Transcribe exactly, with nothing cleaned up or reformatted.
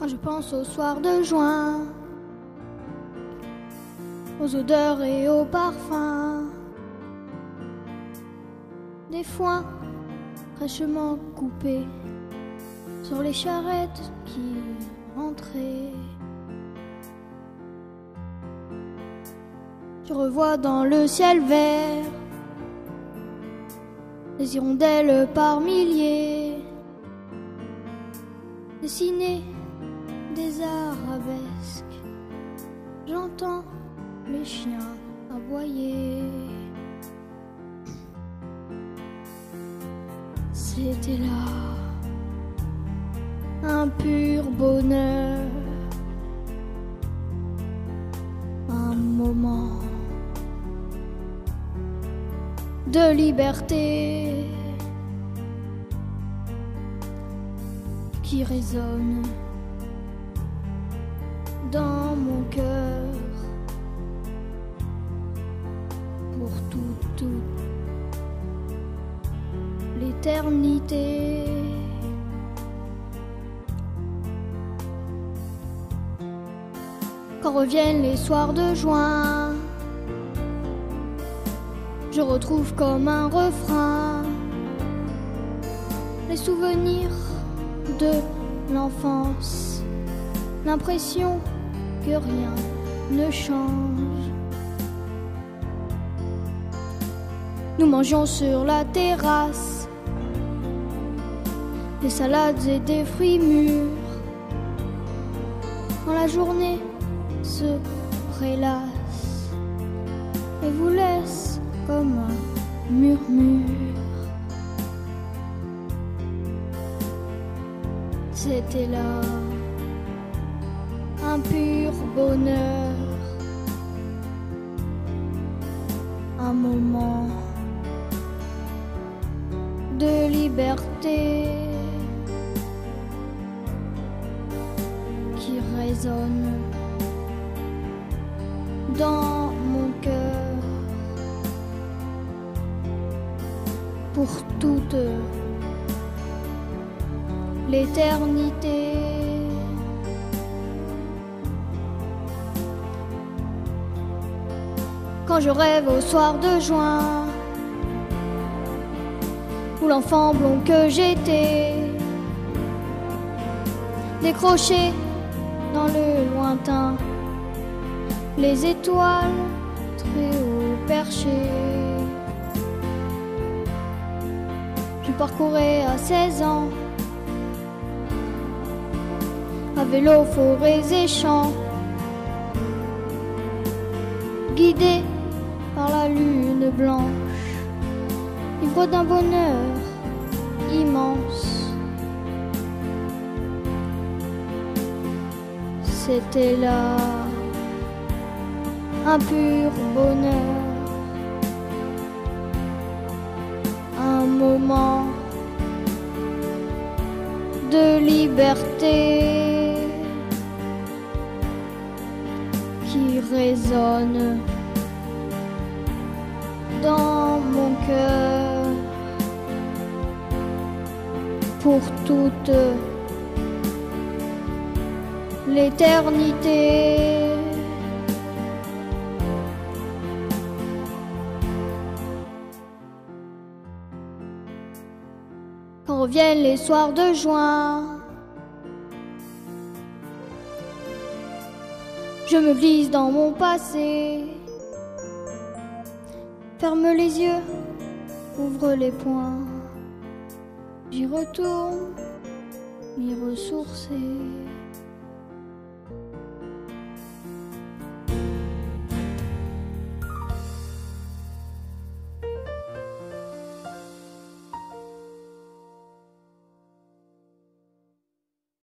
Quand je pense au soir de juin, aux odeurs et aux parfums, des foins fraîchement coupés sur les charrettes qui rentraient. Je revois dans le ciel vert des hirondelles par milliers dessiner des arabesques. J'entends les chiens aboyer. C'était là un pur bonheur, un moment de liberté qui résonne dans mon cœur pour toute, toute l'éternité. Quand reviennent les soirs de juin, je retrouve comme un refrain les souvenirs de l'enfance, l'impression que rien ne change. Nous mangions sur la terrasse des salades et des fruits mûrs. Quand la journée se prélasse et vous laisse comme un murmure. C'était là un pur bonheur, un moment de liberté qui résonne dans mon cœur pour toute l'éternité. Quand je rêve au soir de juin, où l'enfant blond que j'étais, décroché dans le lointain, les étoiles très haut perchées, je parcourais à seize ans à vélo, forêts et champs, guidé par la lune blanche, ivre d'un bonheur immense. C'était là un pur bonheur, un moment de liberté qui résonne dans mon cœur pour toute l'éternité. Quand reviennent les soirs de juin, je me glisse dans mon passé, ferme les yeux, ouvre les poings, j'y retourne m'y ressourcer.